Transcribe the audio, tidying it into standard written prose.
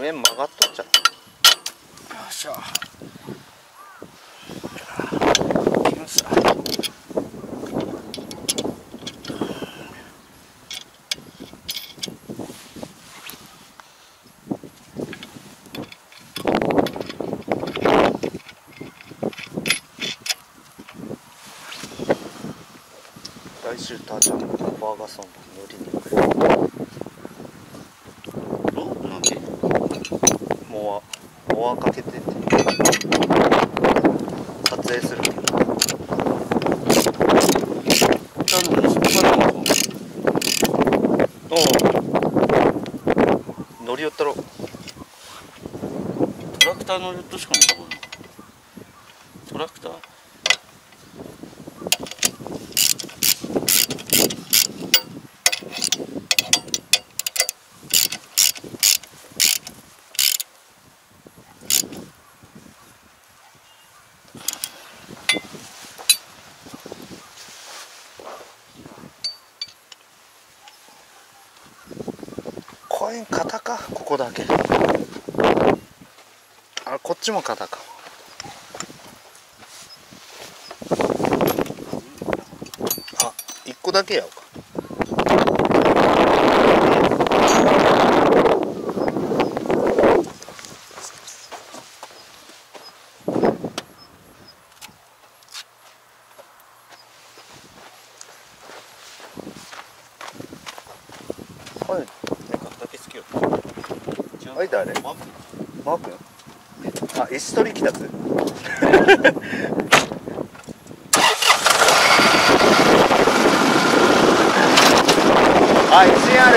上曲がっとっちゃった。よっしゃ来ました。来週ターちゃんのバーガソン乗りに来る。お、なんでモアかけてて撮影する。お、乗り寄ったろ。トラクター乗り寄ったしかない。トラクター公園型か、ここだけ。あ、こっちも型か。あ、一個だけやろうか。はい。はい、誰？マー君？あ、石取り来たぜ。あ、石ある。